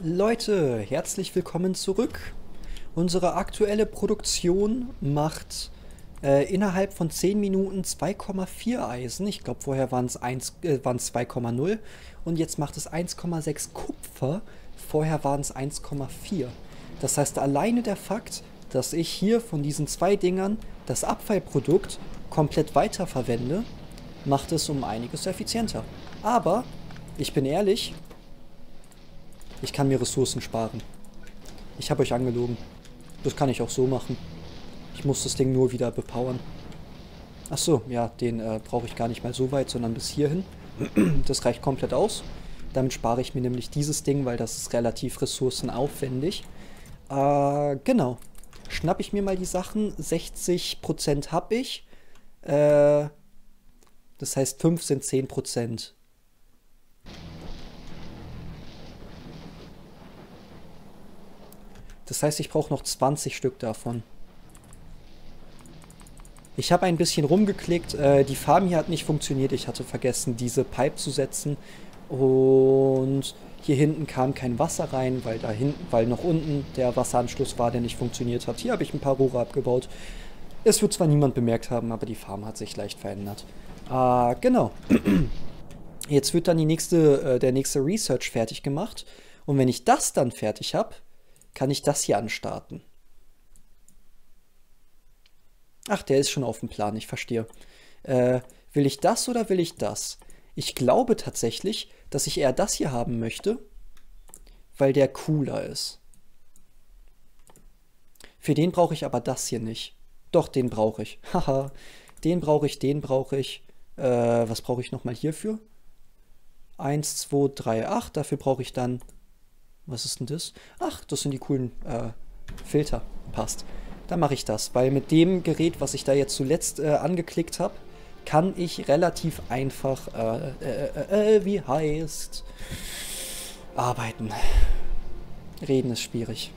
Leute, herzlich willkommen zurück. Unsere aktuelle Produktion macht innerhalb von 10 Minuten 2,4 Eisen. Ich glaube, vorher waren es 2,0 und jetzt macht es 1,6 Kupfer. Vorher waren es 1,4. Das heißt, alleine der Fakt, dass ich hier von diesen zwei Dingern das Abfallprodukt komplett weiterverwende, macht es um einiges effizienter. Aber, ich bin ehrlich, ich kann mir Ressourcen sparen. Ich habe euch angelogen. Das kann ich auch so machen. Ich muss das Ding nur wieder bepowern. Achso, ja, den brauche ich gar nicht mal so weit, sondern bis hierhin. Das reicht komplett aus. Damit spare ich mir nämlich dieses Ding, weil das ist relativ ressourcenaufwendig. Genau. Schnapp ich mir mal die Sachen. 60% habe ich. Das heißt, 5 sind 10%. Das heißt, ich brauche noch 20 Stück davon. Ich habe ein bisschen rumgeklickt. Die Farm hier hat nicht funktioniert. Ich hatte vergessen, diese Pipe zu setzen. Und hier hinten kam kein Wasser rein, weil da hinten, weil noch unten der Wasseranschluss war, der nicht funktioniert hat. Hier habe ich ein paar Rohre abgebaut. Es wird zwar niemand bemerkt haben, aber die Farm hat sich leicht verändert. Genau. Jetzt wird dann der nächste Research fertig gemacht. Und wenn ich das dann fertig habe, kann ich das hier anstarten. Ach, der ist schon auf dem Plan, ich verstehe. Will ich das oder will ich das? Ich glaube tatsächlich, dass ich eher das hier haben möchte, weil der cooler ist. Für den brauche ich aber das hier nicht. Doch, den brauche ich. Haha, den brauche ich, den brauche ich. Was brauche ich nochmal hierfür? 1, 2, 3, 8. Dafür brauche ich dann... Was ist denn das? Ach, das sind die coolen Filter. Passt. Dann mache ich das, weil mit dem Gerät, was ich da jetzt zuletzt angeklickt habe, kann ich relativ einfach, wie heißt, arbeiten. Reden ist schwierig.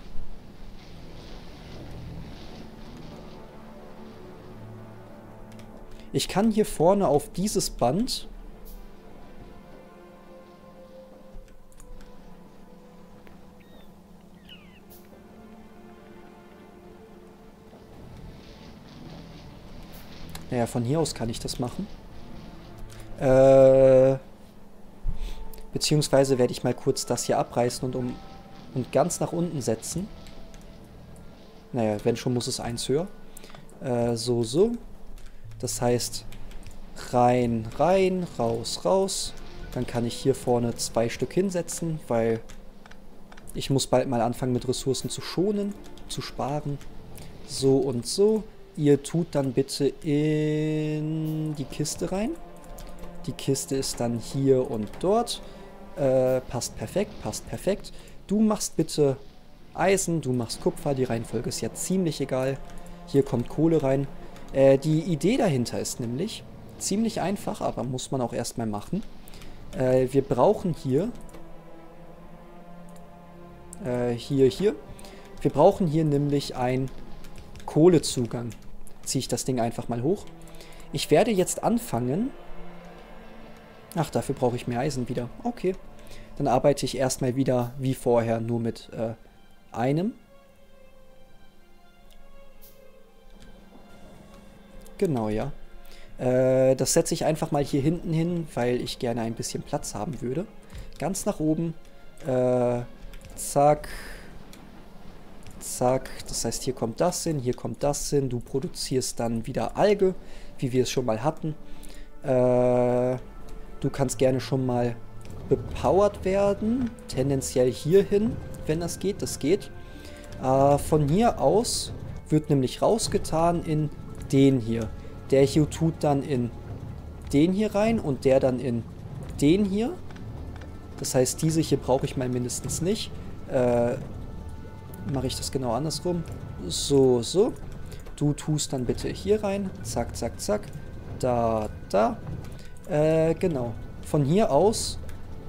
Ich kann hier vorne auf dieses Band... Naja, von hier aus kann ich das machen. Beziehungsweise werde ich mal kurz das hier abreißen und ganz nach unten setzen. Naja, wenn schon, muss es 1 höher. So. Das heißt, rein, rein, raus, raus. Dann kann ich hier vorne 2 Stück hinsetzen, weil ich muss bald mal anfangen, mit Ressourcen zu schonen, zu sparen. So und so. Ihr tut dann bitte in die Kiste rein. Die Kiste ist dann hier und dort. Passt perfekt, passt perfekt. Du machst bitte Eisen, du machst Kupfer. Die Reihenfolge ist ja ziemlich egal. Hier kommt Kohle rein. Die Idee dahinter ist nämlich ziemlich einfach, aber muss man auch erstmal machen. Wir brauchen hier... Wir brauchen hier nämlich ein... Kohlezugang. Ziehe ich das Ding einfach mal hoch. Ich werde jetzt anfangen. Ach, dafür brauche ich mehr Eisen wieder. Okay. Dann arbeite ich erstmal wieder wie vorher, nur mit einem. Genau, ja. Das setze ich einfach mal hier hinten hin, weil ich gerne ein bisschen Platz haben würde. Ganz nach oben. Zack. Zack, das heißt, hier kommt das hin, hier kommt das hin. Du produzierst dann wieder Alge, wie wir es schon mal hatten. Du kannst gerne schon mal bepowert werden, tendenziell hierhin, wenn das geht. Das geht. Von hier aus wird nämlich rausgetan in den hier. Der hier tut dann in den hier rein und der dann in den hier. Das heißt, diese hier brauche ich mal mindestens nicht. Mache ich das genau andersrum. So. Du tust dann bitte hier rein. Zack, zack, zack. Da. Genau. Von hier aus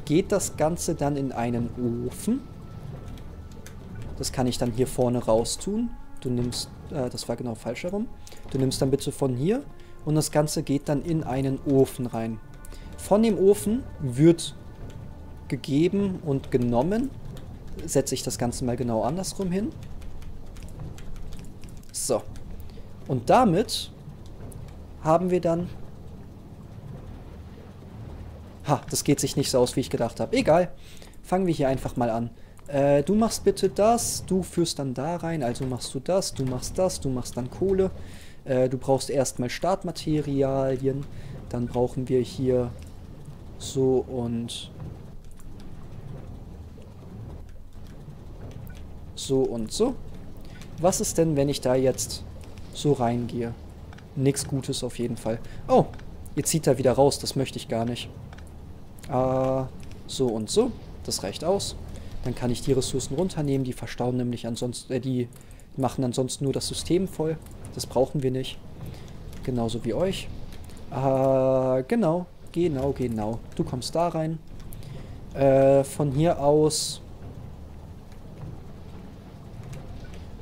geht das Ganze dann in einen Ofen. Das kann ich dann hier vorne raus tun. Du nimmst... das war genau falsch herum. Du nimmst dann bitte von hier. Und das Ganze geht dann in einen Ofen rein. Von dem Ofen wird gegeben und genommen. setze ich das Ganze mal genau andersrum hin. So. Und damit haben wir dann... Ha, das geht sich nicht so aus, wie ich gedacht habe. Egal. Fangen wir hier einfach mal an. Du machst bitte das, du führst dann da rein, also machst du das, du machst das, du machst dann Kohle. Du brauchst erstmal Startmaterialien. Dann brauchen wir hier so und so. Was ist denn, wenn ich da jetzt so reingehe? Nichts Gutes auf jeden Fall. Oh, jetzt zieht er wieder raus, das möchte ich gar nicht. So und so, das reicht aus. Dann kann ich die Ressourcen runternehmen, die verstauen nämlich ansonsten, die machen ansonsten nur das System voll. Das brauchen wir nicht. Genauso wie euch. Genau. Du kommst da rein. Von hier aus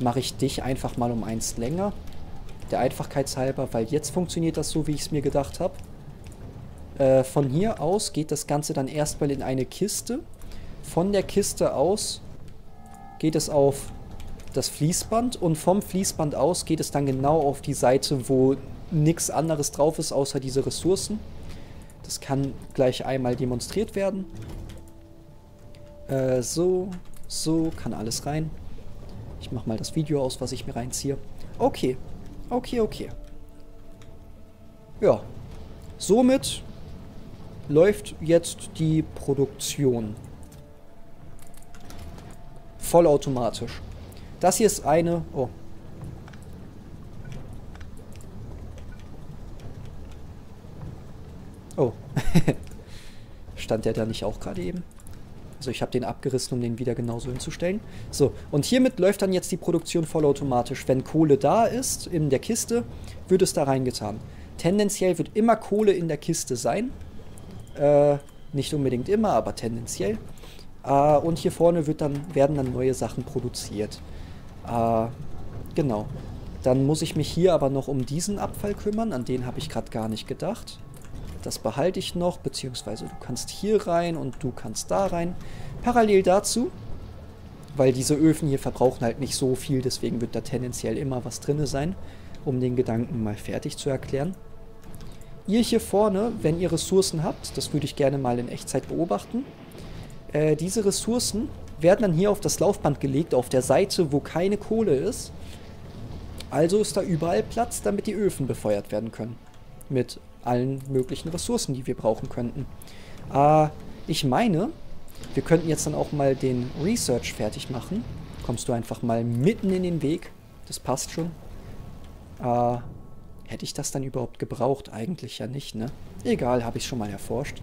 mache ich dich einfach mal um eins länger. Der Einfachkeitshalber, weil jetzt funktioniert das so, wie ich es mir gedacht habe. Von hier aus geht das Ganze dann erstmal in eine Kiste. Von der Kiste aus geht es auf das Fließband und vom Fließband aus geht es dann genau auf die Seite, wo nichts anderes drauf ist, außer diese Ressourcen. Das kann gleich einmal demonstriert werden. So kann alles rein. Ich mache mal das Video aus, was ich mir reinziehe. Okay. Ja, somit läuft jetzt die Produktion. Vollautomatisch. Das hier ist eine... Oh. Oh. Stand der da nicht auch gerade eben? Also ich habe den abgerissen, um den wieder genauso hinzustellen. So, und hiermit läuft dann jetzt die Produktion vollautomatisch. Wenn Kohle da ist, in der Kiste, wird es da reingetan. Tendenziell wird immer Kohle in der Kiste sein. Nicht unbedingt immer, aber tendenziell. Und hier vorne werden dann neue Sachen produziert. Genau. Dann muss ich mich hier aber noch um diesen Abfall kümmern. An den habe ich gerade gar nicht gedacht. Das behalte ich noch, beziehungsweise du kannst hier rein und du kannst da rein. Parallel dazu, weil diese Öfen hier verbrauchen halt nicht so viel, deswegen wird da tendenziell immer was drin sein, um den Gedanken mal fertig zu erklären. Ihr hier vorne, wenn ihr Ressourcen habt, das würde ich gerne mal in Echtzeit beobachten, diese Ressourcen werden dann hier auf das Laufband gelegt, auf der Seite, wo keine Kohle ist. Also ist da überall Platz, damit die Öfen befeuert werden können. Mit allen möglichen Ressourcen, die wir brauchen könnten. Ich meine, wir könnten jetzt dann auch mal den Research fertig machen. Kommst du einfach mal mitten in den Weg. Das passt schon. Hätte ich das dann überhaupt gebraucht? Eigentlich ja nicht, ne? Egal, habe ich schon mal erforscht.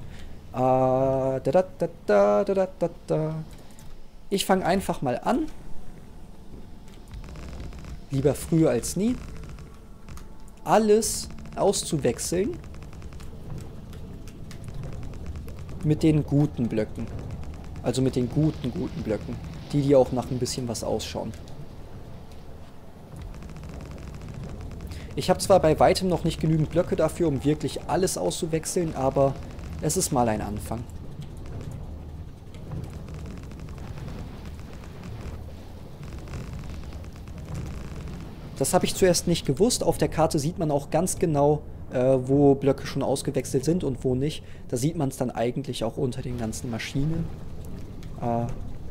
Ich fange einfach mal an. Lieber früher als nie. Alles auszuwechseln mit den guten Blöcken. Also mit den guten Blöcken. Die auch nach ein bisschen was ausschauen. Ich habe zwar bei weitem noch nicht genügend Blöcke dafür, um wirklich alles auszuwechseln, aber es ist mal ein Anfang. Das habe ich zuerst nicht gewusst. Auf der Karte sieht man auch ganz genau, wo Blöcke schon ausgewechselt sind und wo nicht. Da sieht man es dann eigentlich auch unter den ganzen Maschinen.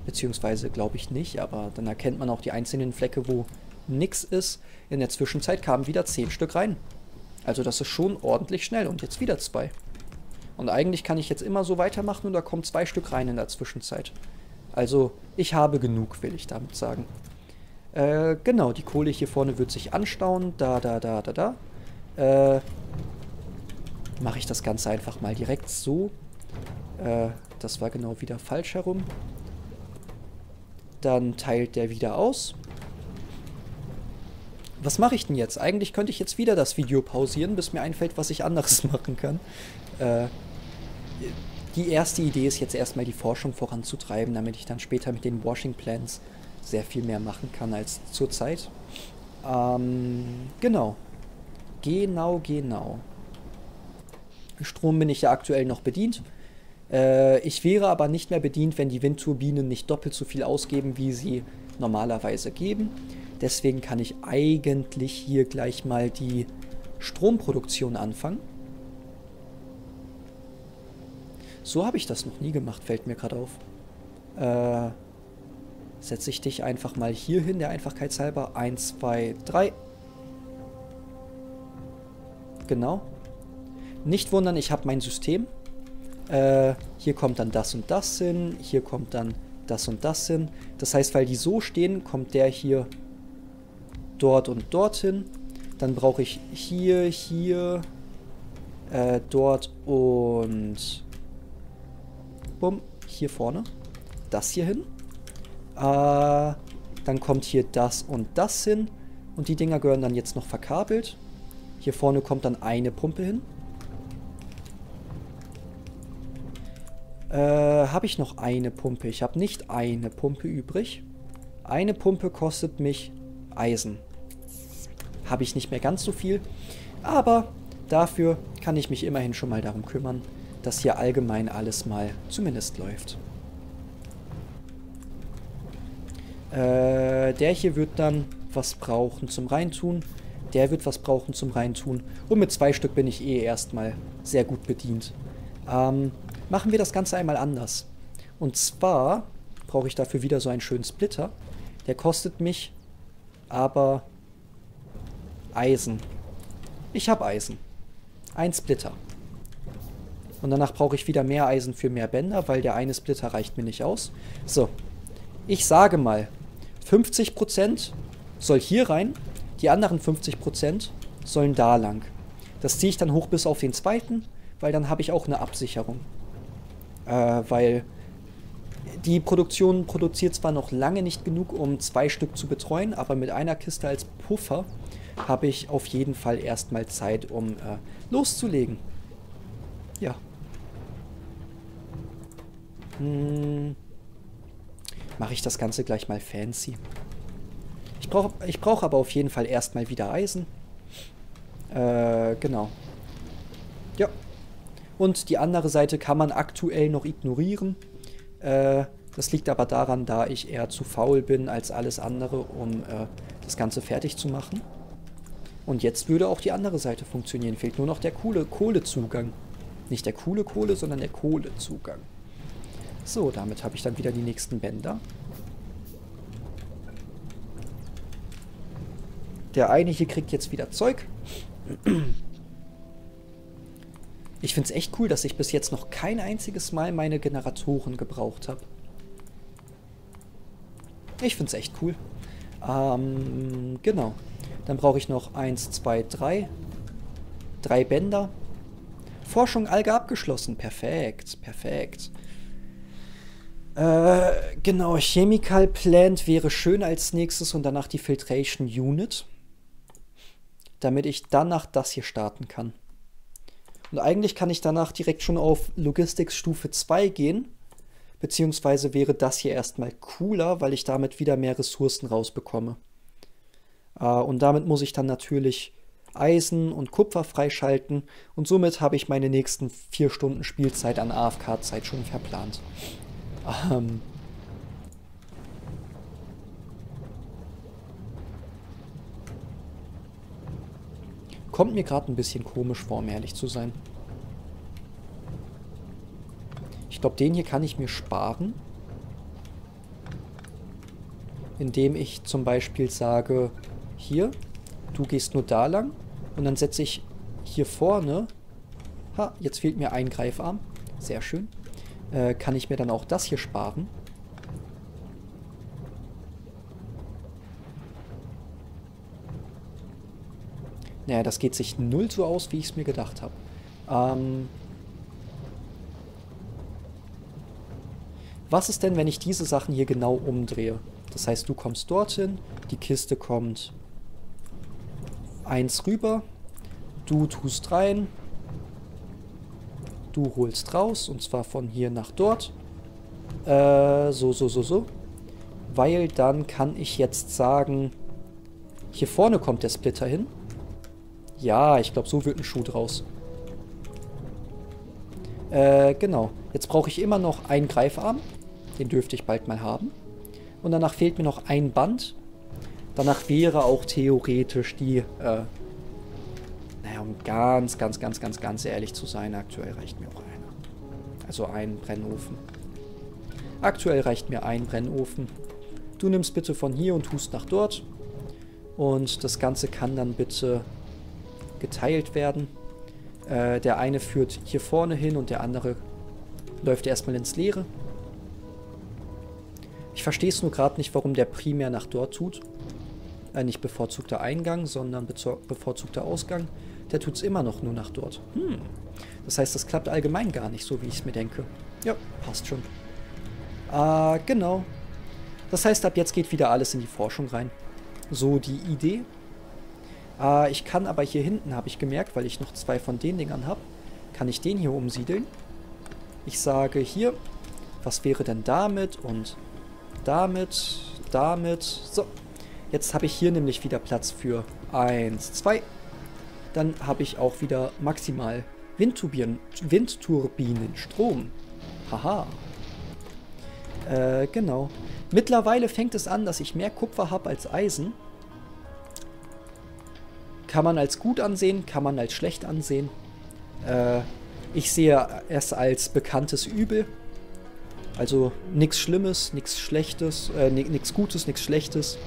Beziehungsweise glaube ich nicht, aber dann erkennt man auch die einzelnen Flecke, wo nichts ist. In der Zwischenzeit kamen wieder 10 Stück rein. Also das ist schon ordentlich schnell und jetzt wieder 2. Und eigentlich kann ich jetzt immer so weitermachen und da kommen 2 Stück rein in der Zwischenzeit. Also ich habe genug, will ich damit sagen. Genau, die Kohle hier vorne wird sich anstauen. Mache ich das Ganze einfach mal direkt so. Das war genau wieder falsch herum. Dann teilt der wieder aus. Was mache ich denn jetzt? Eigentlich könnte ich jetzt wieder das Video pausieren, bis mir einfällt, was ich anderes machen kann. Die erste Idee ist jetzt erstmal die Forschung voranzutreiben, damit ich dann später mit den Washing Plans sehr viel mehr machen kann als zurzeit. Genau. Strom bin ich ja aktuell noch bedient. Ich wäre aber nicht mehr bedient, wenn die Windturbinen nicht doppelt so viel ausgeben, wie sie normalerweise geben. Deswegen kann ich eigentlich hier gleich mal die Stromproduktion anfangen. So habe ich das noch nie gemacht, fällt mir gerade auf. Setze ich dich einfach mal hier hin, der Einfachheit halber. 1, 2, 3. Genau. Nicht wundern, ich habe mein System. Hier kommt dann das und das hin. Hier kommt dann das und das hin. Das heißt, weil die so stehen, kommt der hier dort und dorthin. Dann brauche ich hier, dort und bumm, hier vorne. Das hier hin. Dann kommt hier das und das hin. Und die Dinger gehören dann jetzt noch verkabelt. Hier vorne kommt dann eine Pumpe hin. Habe ich noch eine Pumpe? Ich habe nicht eine Pumpe übrig. Eine Pumpe kostet mich Eisen. Habe ich nicht mehr ganz so viel. Aber dafür kann ich mich immerhin schon mal darum kümmern, dass hier allgemein alles mal zumindest läuft. Der hier wird dann was brauchen zum Reintun. Der wird was brauchen zum Reintun. Und mit 2 Stück bin ich eh erstmal sehr gut bedient. Machen wir das Ganze einmal anders. Und zwar brauche ich dafür wieder so einen schönen Splitter. Der kostet mich aber Eisen. Ich habe Eisen. Ein Splitter. Und danach brauche ich wieder mehr Eisen für mehr Bänder, weil der eine Splitter reicht mir nicht aus. So. Ich sage mal, 50% soll hier rein. Die anderen 50% sollen da lang. Das ziehe ich dann hoch bis auf den zweiten, weil dann habe ich auch eine Absicherung. Weil die Produktion produziert zwar noch lange nicht genug, um 2 Stück zu betreuen, aber mit einer Kiste als Puffer habe ich auf jeden Fall erstmal Zeit, um loszulegen. Ja. Mache ich das Ganze gleich mal fancy. Ich brauche aber auf jeden Fall erstmal wieder Eisen. Genau. Ja. Und die andere Seite kann man aktuell noch ignorieren. Das liegt aber daran, da ich eher zu faul bin als alles andere, um das Ganze fertig zu machen. Und jetzt würde auch die andere Seite funktionieren. Fehlt nur noch der Kohlezugang. Nicht der coole Kohle, sondern der Kohlezugang. So, damit habe ich dann wieder die nächsten Bänder. Der eine hier kriegt jetzt wieder Zeug. Ich finde es echt cool, dass ich bis jetzt noch kein einziges Mal meine Generatoren gebraucht habe. Ich finde es echt cool. Genau. Dann brauche ich noch 1, 2, 3. 3 Bänder. Forschung Alge abgeschlossen. Perfekt, perfekt. Genau, Chemical Plant wäre schön als nächstes und danach die Filtration Unit. Damit ich danach das hier starten kann. Und eigentlich kann ich danach direkt schon auf Logistics Stufe 2 gehen. Beziehungsweise wäre das hier erstmal cooler, weil ich damit wieder mehr Ressourcen rausbekomme. Und damit muss ich dann natürlich Eisen und Kupfer freischalten. Und somit habe ich meine nächsten 4 Stunden Spielzeit an AFK-Zeit schon verplant. Kommt mir gerade ein bisschen komisch vor, um ehrlich zu sein. Ich glaube, den hier kann ich mir sparen. Indem ich zum Beispiel sage, hier, du gehst nur da lang. Und dann setze ich hier vorne, ha, jetzt fehlt mir ein Greifarm. Sehr schön. Kann ich mir dann auch das hier sparen. Naja, das geht sich null so aus, wie ich es mir gedacht habe. Was ist denn, wenn ich diese Sachen hier genau umdrehe? Das heißt, du kommst dorthin, die Kiste kommt 1 rüber, du tust rein, du holst raus, und zwar von hier nach dort. So. Weil dann kann ich jetzt sagen, hier vorne kommt der Splitter hin. Ja, ich glaube, so wird ein Schuh draus. Genau. Jetzt brauche ich immer noch einen Greifarm. Den dürfte ich bald mal haben. Und danach fehlt mir noch ein Band. Danach wäre auch theoretisch die... Naja, um ganz ehrlich zu sein, aktuell reicht mir auch einer. Also ein Brennofen. Aktuell reicht mir ein Brennofen. Du nimmst bitte von hier und tust nach dort. Und das Ganze kann dann bitte geteilt werden. Der eine führt hier vorne hin und der andere läuft erstmal ins Leere. Ich verstehe es nur gerade nicht, warum der primär nach dort tut. Nicht bevorzugter Eingang, sondern bevorzugter Ausgang. Der tut es immer noch nur nach dort. Hm. Das heißt, das klappt allgemein gar nicht, so wie ich es mir denke. Ja, passt schon. Genau. Das heißt, ab jetzt geht wieder alles in die Forschung rein. So die Idee. Ich kann aber hier hinten, habe ich gemerkt, weil ich noch zwei von den Dingern habe, kann ich den hier umsiedeln. Ich sage hier, was wäre denn damit und damit, damit. So, jetzt habe ich hier nämlich wieder Platz für 1, 2. Dann habe ich auch wieder maximal Windturbinenstrom. Haha. Genau. Mittlerweile fängt es an, dass ich mehr Kupfer habe als Eisen. Kann man als gut ansehen, kann man als schlecht ansehen. Ich sehe es als bekanntes Übel. Also nichts Schlimmes, nichts Schlechtes, nichts Gutes, nichts Schlechtes.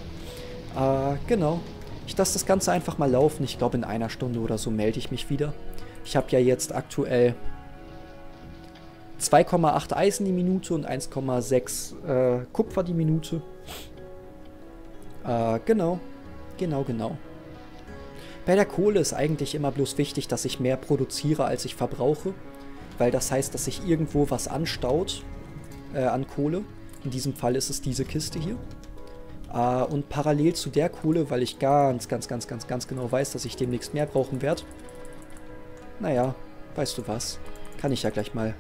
Genau. Ich lasse das Ganze einfach mal laufen. Ich glaube, in einer Stunde oder so melde ich mich wieder. Ich habe ja jetzt aktuell 2,8 Eisen die Minute und 1,6 Kupfer die Minute. Genau. Bei der Kohle ist eigentlich immer bloß wichtig, dass ich mehr produziere, als ich verbrauche. Weil das heißt, dass sich irgendwo was anstaut an Kohle. In diesem Fall ist es diese Kiste hier. Und parallel zu der Kohle, weil ich ganz genau weiß, dass ich demnächst mehr brauchen werde. Naja, weißt du was? Kann ich ja gleich mal...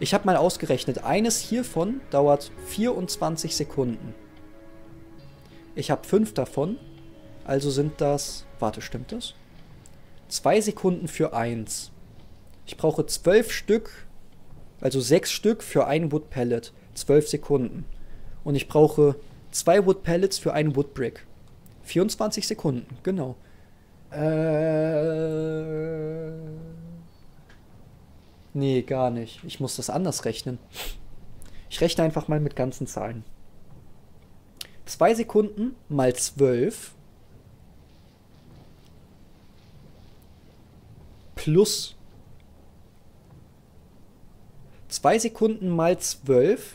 Ich habe mal ausgerechnet, eines hiervon dauert 24 Sekunden. Ich habe 5 davon, also sind das... Warte, stimmt das? 2 Sekunden für 1. Ich brauche 12 Stück, also 6 Stück für ein Wood Pellet. 12 Sekunden. Und ich brauche 2 Wood Pellets für einen Wood Brick. 24 Sekunden, genau. Nee, gar nicht. Ich muss das anders rechnen. Ich rechne einfach mal mit ganzen Zahlen. 2 Sekunden mal 12 plus 2 Sekunden mal 12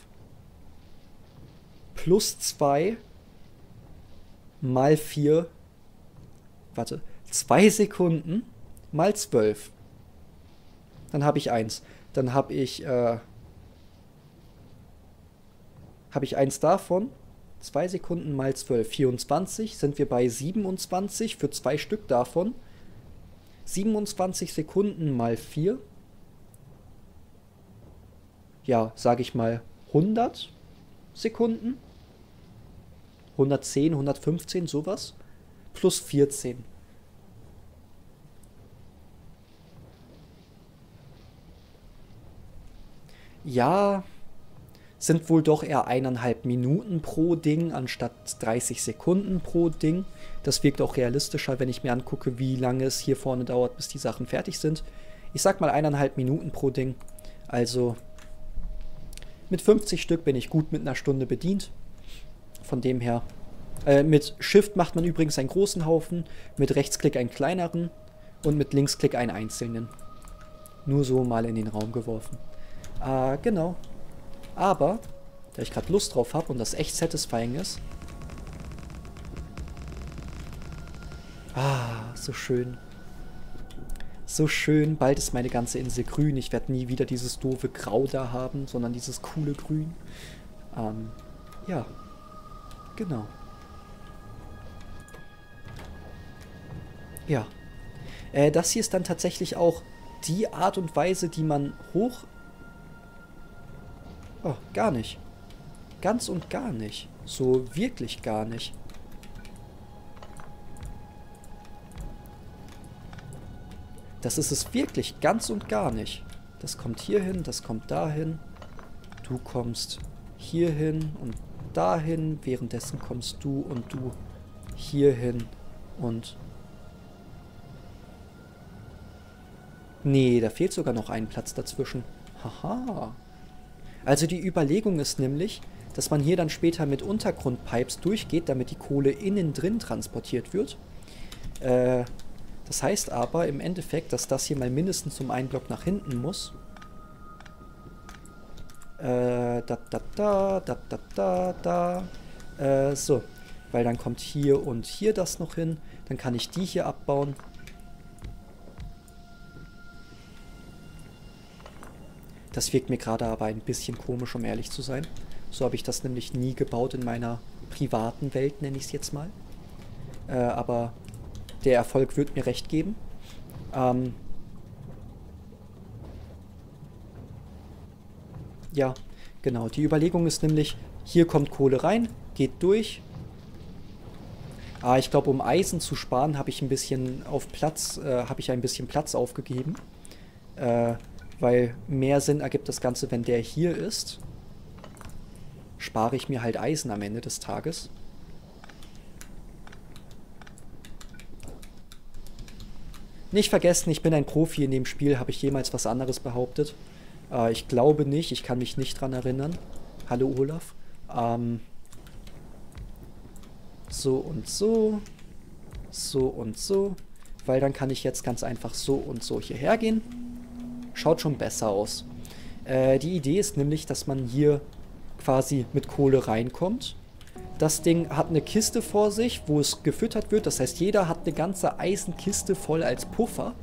plus 2 mal 4. Warte, 2 Sekunden mal 12. Dann habe ich 1. Dann habe ich eins davon. 2 Sekunden mal 12, 24, sind wir bei 27 für 2 Stück davon. 27 Sekunden mal 4. Ja, sage ich mal 100 Sekunden. 110, 115, sowas. Plus 14. Ja... sind wohl doch eher 1,5 Minuten pro Ding anstatt 30 Sekunden pro Ding. Das wirkt auch realistischer, wenn ich mir angucke, wie lange es hier vorne dauert, bis die Sachen fertig sind. Ich sag mal 1,5 Minuten pro Ding. Also mit 50 Stück bin ich gut mit einer Stunde bedient. Von dem her. Mit Shift macht man übrigens einen großen Haufen, mit Rechtsklick einen kleineren und mit Linksklick einen einzelnen. Nur so mal in den Raum geworfen. Genau. Aber, da ich gerade Lust drauf habe und das echt satisfying ist. Ah, so schön. So schön. Bald ist meine ganze Insel grün. Ich werde nie wieder dieses doofe Grau da haben, sondern dieses coole Grün. Ja. Genau. Ja. Das hier ist dann tatsächlich auch die Art und Weise, die man hoch... Oh, gar nicht. Ganz und gar nicht. So wirklich gar nicht. Das ist es wirklich ganz und gar nicht. Das kommt hier hin, das kommt dahin. Du kommst hier hin und dahin. Währenddessen kommst du hier hin und... Nee, da fehlt sogar noch ein Platz dazwischen. Haha. Also die Überlegung ist nämlich, dass man hier dann später mit Untergrundpipes durchgeht, damit die Kohle innen drin transportiert wird. Das heißt aber im Endeffekt, dass das hier mal mindestens um einen Block nach hinten muss. So, weil dann kommt hier und hier das noch hin. Dann kann ich die hier abbauen. Das wirkt mir gerade aber ein bisschen komisch, um ehrlich zu sein. So habe ich das nämlich nie gebaut in meiner privaten Welt, nenne ich es jetzt mal. Aber der Erfolg wird mir recht geben. Ja, genau. Die Überlegung ist nämlich, hier kommt Kohle rein, geht durch. Ah, ich glaube, um Eisen zu sparen, habe ich ein bisschen Platz aufgegeben. Weil mehr Sinn ergibt das Ganze, wenn der hier ist. Spare ich mir halt Eisen am Ende des Tages. Nicht vergessen, ich bin ein Profi in dem Spiel. Habe ich jemals was anderes behauptet? Ich glaube nicht. Ich kann mich nicht dran erinnern. Hallo Olaf. So und so. So und so. Weil dann kann ich jetzt ganz einfach so und so hierher gehen. Schaut schon besser aus. Die Idee ist nämlich, dass man hier quasi mit Kohle reinkommt. Das Ding hat eine Kiste vor sich, wo es gefüttert wird. Das heißt, jeder hat eine ganze Eisenkiste voll als Puffer.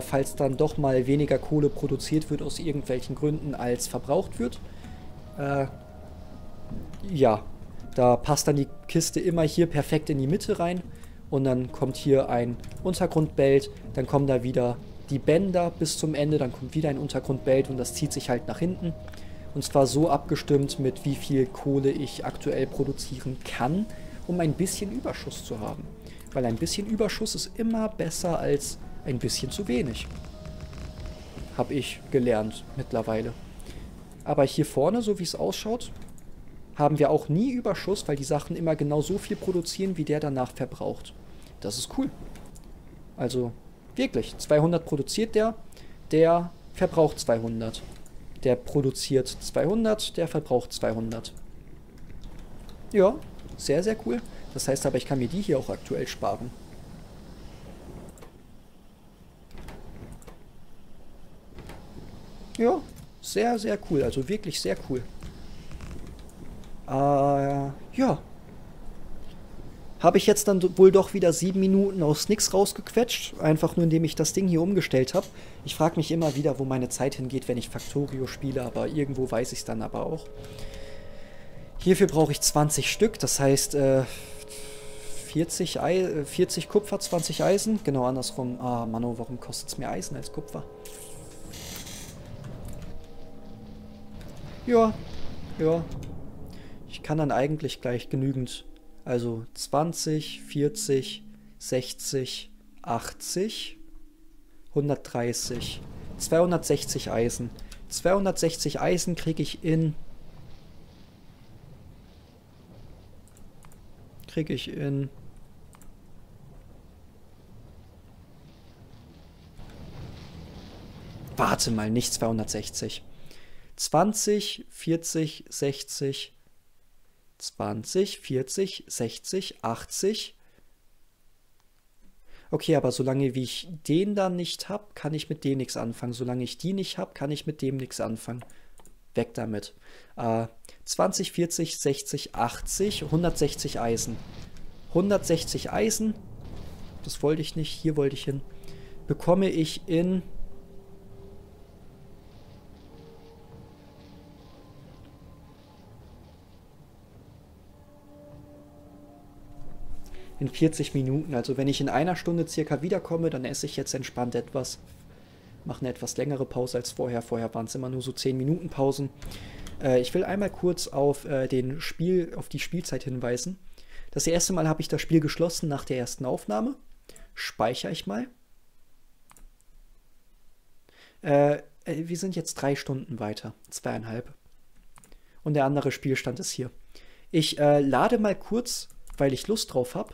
Falls dann doch mal weniger Kohle produziert wird aus irgendwelchen Gründen, als verbraucht wird. Ja, da passt dann die Kiste immer hier perfekt in die Mitte rein. Und dann kommt hier ein Untergrundbelt. Dann kommen da wieder... die Bänder bis zum Ende, dann kommt wieder ein Untergrundbelt und das zieht sich halt nach hinten. Und zwar so abgestimmt mit wie viel Kohle ich aktuell produzieren kann, um ein bisschen Überschuss zu haben. Weil ein bisschen Überschuss ist immer besser als ein bisschen zu wenig. Habe ich gelernt mittlerweile. Aber hier vorne, so wie es ausschaut, haben wir auch nie Überschuss, weil die Sachen immer genau so viel produzieren, wie der danach verbraucht. Das ist cool. Also... wirklich, 200 produziert der verbraucht 200. Der produziert 200, der verbraucht 200. Ja, sehr, sehr cool. Das heißt aber, ich kann mir die hier auch aktuell sparen. Ja, sehr, sehr cool. Also wirklich sehr cool. Ja. Habe ich jetzt dann wohl doch wieder 7 Minuten aus nix rausgequetscht. Einfach nur, indem ich das Ding hier umgestellt habe. Ich frage mich immer wieder, wo meine Zeit hingeht, wenn ich Factorio spiele. Aber irgendwo weiß ich es dann aber auch. Hierfür brauche ich 20 Stück. Das heißt, 40 Kupfer, 20 Eisen. Genau andersrum. Ah, Mann, warum kostet es mehr Eisen als Kupfer? Ja, ja. Ich kann dann eigentlich gleich genügend... Also 20, 40, 60, 80, 130, 260 Eisen. 260 Eisen kriege ich in... Warte mal, nicht 260. 20, 40, 60... 20, 40, 60, 80. Okay, aber solange wie ich den dann nicht habe, kann ich mit dem nichts anfangen. Solange ich die nicht habe, kann ich mit dem nichts anfangen. Weg damit. 20, 40, 60, 80, 160 Eisen. 160 Eisen, das wollte ich nicht, hier wollte ich hin, bekomme ich in... in 40 Minuten. Also wenn ich in einer Stunde circa wiederkomme, dann esse ich jetzt entspannt etwas. Mache eine etwas längere Pause als vorher. Vorher waren es immer nur so 10 Minuten Pausen. Ich will einmal kurz auf die Spielzeit hinweisen. Das erste Mal habe ich das Spiel geschlossen nach der ersten Aufnahme. Speichere ich mal. Wir sind jetzt 3 Stunden weiter, 2,5. Und der andere Spielstand ist hier. Ich lade mal kurz, weil ich Lust drauf habe,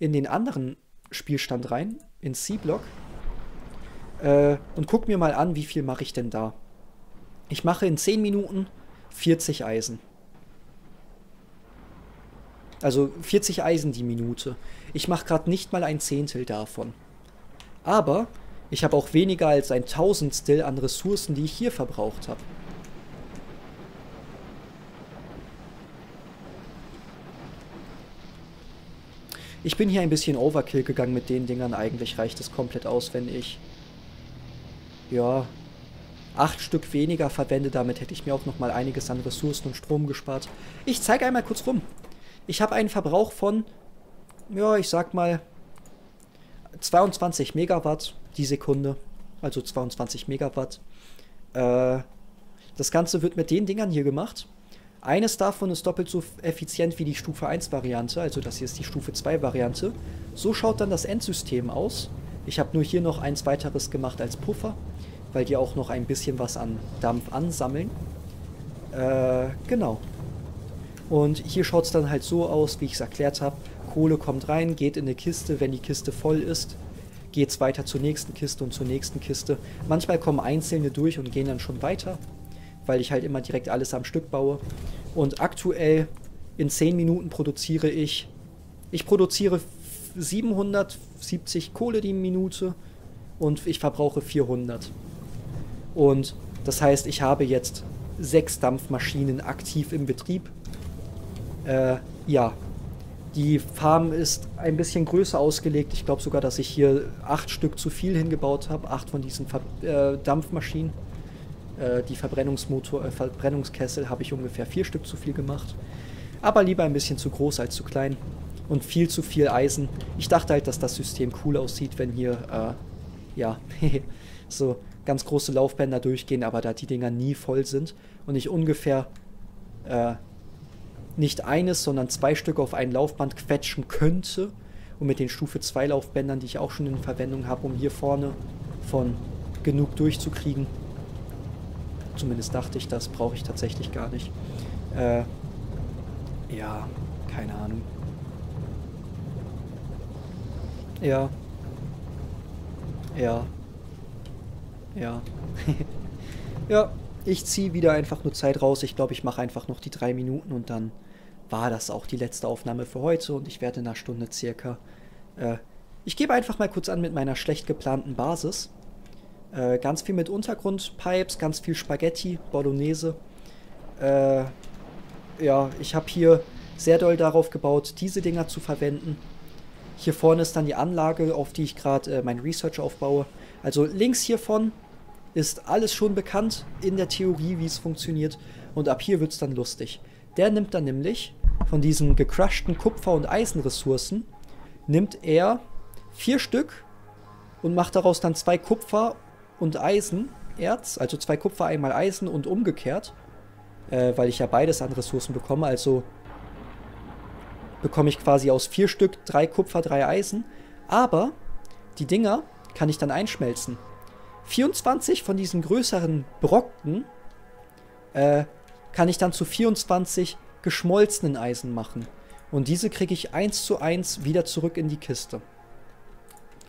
in den anderen Spielstand rein, in SeaBlock, und guck mir mal an, wie viel mache ich denn da. Ich mache in 10 Minuten 40 Eisen. Also 40 Eisen die Minute. Ich mache gerade nicht mal 1/10 davon. Aber ich habe auch weniger als 1/1000 an Ressourcen, die ich hier verbraucht habe. Ich bin hier ein bisschen Overkill gegangen mit den Dingern. Eigentlich reicht es komplett aus, wenn ich, ja, 8 Stück weniger verwende. Damit hätte ich mir auch nochmal einiges an Ressourcen und Strom gespart. Ich zeige einmal kurz rum. Ich habe einen Verbrauch von, ja, ich sag mal 22 Megawatt die Sekunde. Also 22 Megawatt. Das Ganze wird mit den Dingern hier gemacht. Eines davon ist doppelt so effizient wie die Stufe 1 Variante. Also das hier ist die Stufe 2 Variante. So schaut dann das Endsystem aus. Ich habe nur hier noch eins weiteres gemacht als Puffer, weil die auch noch ein bisschen was an Dampf ansammeln. Genau. Und hier schaut es dann halt so aus, wie ich es erklärt habe. Kohle kommt rein, geht in eine Kiste. Wenn die Kiste voll ist, geht es weiter zur nächsten Kiste und zur nächsten Kiste. Manchmal kommen einzelne durch und gehen dann schon weiter, weil ich halt immer direkt alles am Stück baue. Und aktuell in 10 Minuten produziere ich... Ich produziere 770 Kohle die Minute und ich verbrauche 400. Und das heißt, ich habe jetzt 6 Dampfmaschinen aktiv im Betrieb. Ja, die Farm ist ein bisschen größer ausgelegt. Ich glaube sogar, dass ich hier 8 Stück zu viel hingebaut habe. 8 von diesen Dampfmaschinen. Die Verbrennungskessel habe ich ungefähr 4 Stück zu viel gemacht. Aber lieber ein bisschen zu groß als zu klein. Und viel zu viel Eisen. Ich dachte halt, dass das System cool aussieht, wenn hier, ja, so ganz große Laufbänder durchgehen. Aber da die Dinger nie voll sind und ich ungefähr, nicht eines, sondern 2 Stück auf ein Laufband quetschen könnte. Und mit den Stufe 2 Laufbändern, die ich auch schon in Verwendung habe, um hier vorne von genug durchzukriegen. Zumindest dachte ich, das brauche ich tatsächlich gar nicht. Ja, keine Ahnung. Ja. Ja. Ja. Ja, ich ziehe wieder einfach nur Zeit raus. Ich glaube, ich mache einfach noch die 3 Minuten und dann war das auch die letzte Aufnahme für heute. Und ich werde in einer Stunde circa... ich gebe einfach mal kurz an mit meiner schlecht geplanten Basis. Ganz viel mit Untergrundpipes, ganz viel Spaghetti, Bolognese. Ja, ich habe hier sehr doll darauf gebaut, diese Dinger zu verwenden. Hier vorne ist dann die Anlage, auf die ich gerade mein Research aufbaue. Also links hiervon ist alles schon bekannt in der Theorie, wie es funktioniert. Und ab hier wird es dann lustig. Der nimmt dann nämlich von diesen gecrushten Kupfer- und Eisenressourcen, nimmt er 4 Stück und macht daraus dann 2 Kupfer- und Eisenerz, also 2 Kupfer, einmal Eisen und umgekehrt, weil ich ja beides an Ressourcen bekomme, also bekomme ich quasi aus 4 Stück 3 Kupfer, 3 Eisen, aber die Dinger kann ich dann einschmelzen. 24 von diesen größeren Brocken kann ich dann zu 24 geschmolzenen Eisen machen und diese kriege ich 1:1 wieder zurück in die Kiste.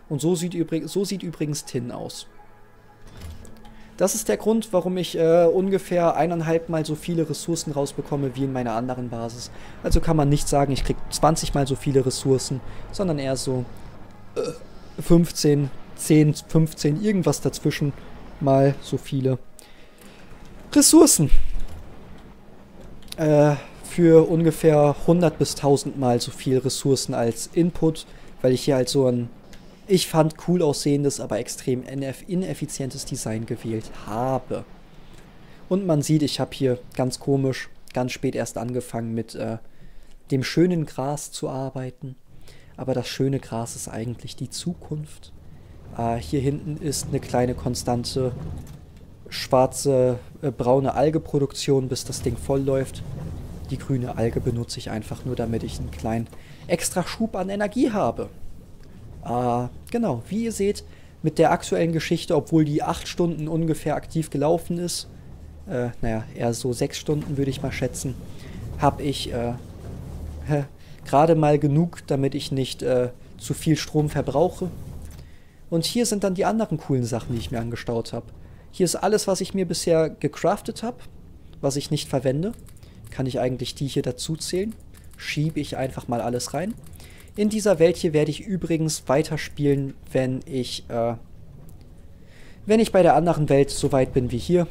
Und so sieht übrigens Tin aus. Das ist der Grund, warum ich ungefähr 1,5 Mal so viele Ressourcen rausbekomme wie in meiner anderen Basis. Also kann man nicht sagen, ich kriege 20 Mal so viele Ressourcen, sondern eher so 15, 10, 15, irgendwas dazwischen mal so viele Ressourcen. Für ungefähr 100 bis 1000 Mal so viel Ressourcen als Input, weil ich hier halt so ein... Ich fand cool aussehendes, aber extrem ineffizientes Design gewählt habe. Und man sieht, ich habe hier ganz komisch, ganz spät erst angefangen mit dem schönen Gras zu arbeiten. Aber das schöne Gras ist eigentlich die Zukunft. Hier hinten ist eine kleine konstante schwarze, braune Algeproduktion, bis das Ding voll läuft. Die grüne Alge benutze ich einfach nur, damit ich einen kleinen extra Schub an Energie habe. Genau, wie ihr seht, mit der aktuellen Geschichte, obwohl die 8 Stunden ungefähr aktiv gelaufen ist. Naja, eher so 6 Stunden würde ich mal schätzen. Habe ich gerade mal genug, damit ich nicht zu viel Strom verbrauche. Und hier sind dann die anderen coolen Sachen, die ich mir angestaut habe. Hier ist alles, was ich mir bisher gecraftet habe, was ich nicht verwende. Kann ich eigentlich die hier dazu zählen? Schiebe ich einfach mal alles rein. In dieser Welt hier werde ich übrigens weiterspielen, wenn ich bei der anderen Welt so weit bin wie hier.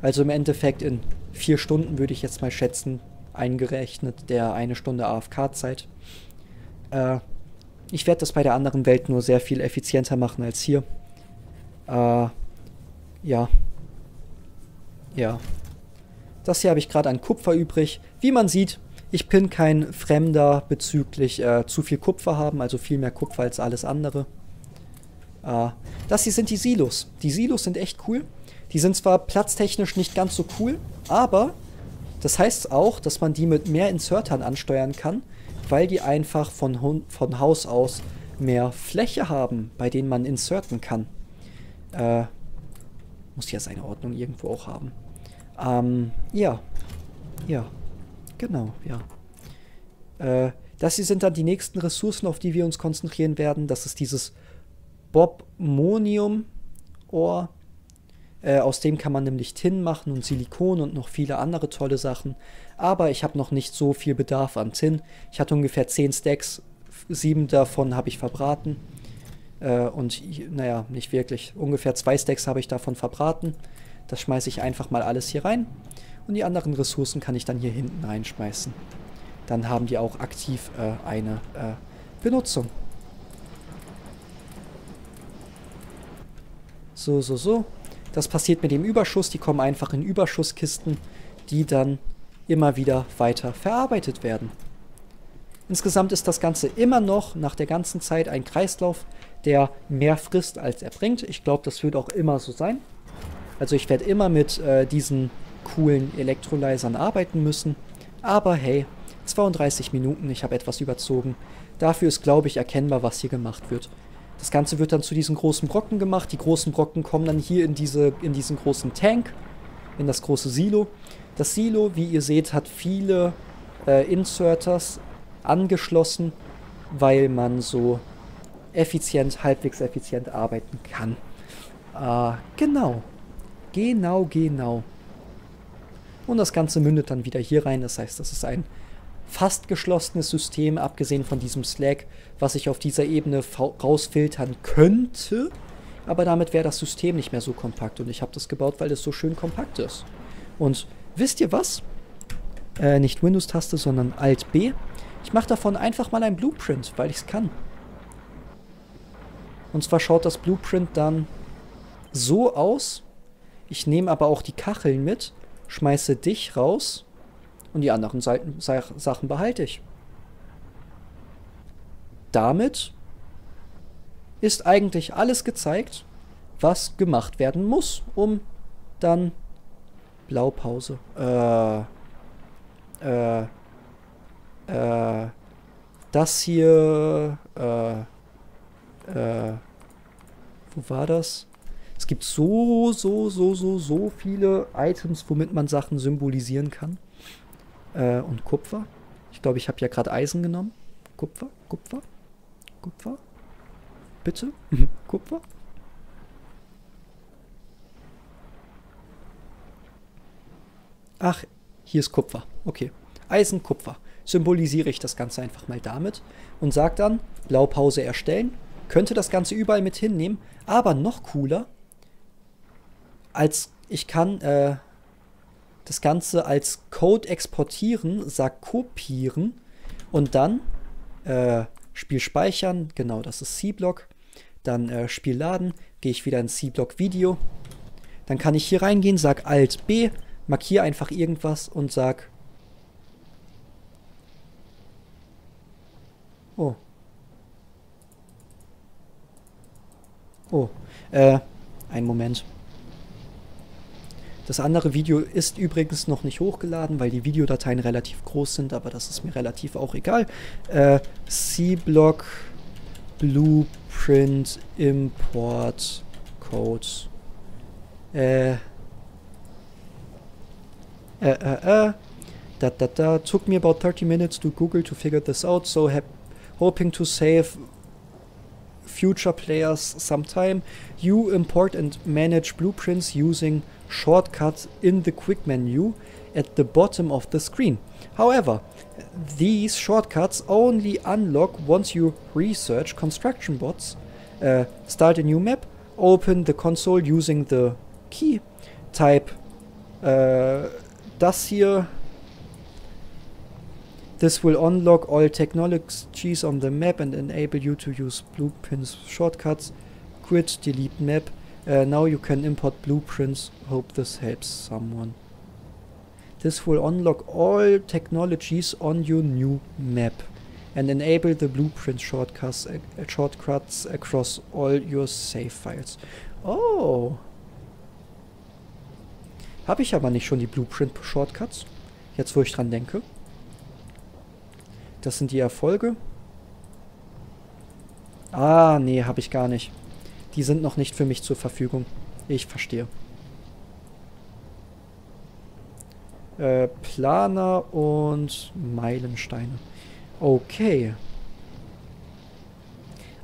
Also im Endeffekt in 4 Stunden würde ich jetzt mal schätzen, eingerechnet der 1 Stunde AFK-Zeit. Ich werde das bei der anderen Welt nur sehr viel effizienter machen als hier. Ja. Das hier habe ich gerade an Kupfer übrig. Wie man sieht, ich bin kein Fremder bezüglich zu viel Kupfer haben, also viel mehr Kupfer als alles andere. Das hier sind die Silos. Die Silos sind echt cool. Die sind zwar platztechnisch nicht ganz so cool, aber das heißt auch, dass man die mit mehr Insertern ansteuern kann, weil die einfach von Haus aus mehr Fläche haben, bei denen man inserten kann. Muss ja seine Ordnung irgendwo auch haben. Genau. Das hier sind dann die nächsten Ressourcen, auf die wir uns konzentrieren werden. Das ist dieses Bobmonium-Ohr. Aus dem kann man nämlich Tin machen und Silikon und noch viele andere tolle Sachen. Aber ich habe noch nicht so viel Bedarf an Tin. Ich hatte ungefähr 10 Stacks, 7 davon habe ich verbraten. Und naja, nicht wirklich. Ungefähr 2 Stacks habe ich davon verbraten. Das schmeiße ich einfach mal alles hier rein. Und die anderen Ressourcen kann ich dann hier hinten reinschmeißen. Dann haben die auch aktiv eine Benutzung. So. Das passiert mit dem Überschuss. Die kommen einfach in Überschusskisten, die dann immer wieder weiter verarbeitet werden. Insgesamt ist das Ganze immer noch nach der ganzen Zeit ein Kreislauf, der mehr frisst, als er bringt. Ich glaube, das wird auch immer so sein. Also ich werde immer mit diesen coolen Elektrolysern arbeiten müssen. Aber hey, 32 Minuten, ich habe etwas überzogen. Dafür ist, glaube ich, erkennbar, was hier gemacht wird. Das Ganze wird dann zu diesen großen Brocken gemacht. Die großen Brocken kommen dann hier in diesen großen Tank, in das große Silo. Das Silo, wie ihr seht, hat viele Inserters angeschlossen, weil man so halbwegs effizient arbeiten kann. Genau. Und das Ganze mündet dann wieder hier rein. Das heißt, das ist ein fast geschlossenes System, abgesehen von diesem Slack, was ich auf dieser Ebene rausfiltern könnte. Aber damit wäre das System nicht mehr so kompakt. Und ich habe das gebaut, weil es so schön kompakt ist. Und wisst ihr was? Nicht Windows-Taste, sondern Alt-B. Ich mache davon einfach mal ein Blueprint, weil ich es kann. Und zwar schaut das Blueprint dann so aus. Ich nehme aber auch die Kacheln mit, schmeiße dich raus und die anderen Sachen behalte ich. Damit ist eigentlich alles gezeigt, was gemacht werden muss, um dann Blaupause. Das hier. Wo war das? Es gibt so viele Items, womit man Sachen symbolisieren kann. Und Kupfer. Ich glaube, ich habe ja gerade Eisen genommen. Kupfer. Bitte? Kupfer? Ach, hier ist Kupfer. Okay. Eisen, Kupfer. Symbolisiere ich das Ganze einfach mal damit und sage dann, Blaupause erstellen. Könnte das Ganze überall mit hinnehmen, aber noch cooler, als ich kann das Ganze als Code exportieren, sag kopieren und dann Spiel speichern, genau, das ist SeaBlock, dann Spiel laden, gehe ich wieder in SeaBlock Video, dann kann ich hier reingehen, sag Alt B, markiere einfach irgendwas und sag einen Moment. Das andere Video ist übrigens noch nicht hochgeladen, weil die Videodateien relativ groß sind, aber das ist mir relativ auch egal. SeaBlock Blueprint Import Codes. Took me about 30 minutes to Google to figure this out, so hoping to save future players some time. You import and manage blueprints using shortcuts in the quick menu at the bottom of the screen. However, these shortcuts only unlock once you research construction bots, start a new map, open the console using the key, type das hier. This will unlock all technologies on the map and enable you to use blueprints shortcuts. Quit, delete map. Now you can import blueprints. Hope this helps someone. This will unlock all technologies on your new map and enable the blueprint shortcuts, shortcuts across all your save files. Oh! Habe ich aber nicht schon die Blueprint Shortcuts? Jetzt, wo ich dran denke. Das sind die Erfolge. Ah, nee, habe ich gar nicht. Die sind noch nicht für mich zur Verfügung. Ich verstehe. Planer und Meilensteine. Okay.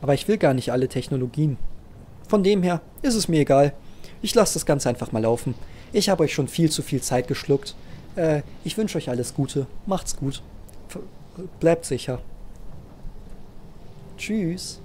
Aber ich will gar nicht alle Technologien. Von dem her ist es mir egal. Ich lasse das Ganze einfach mal laufen. Ich habe euch schon viel zu viel Zeit geschluckt. Ich wünsche euch alles Gute. Macht's gut. Bleibt sicher. Tschüss.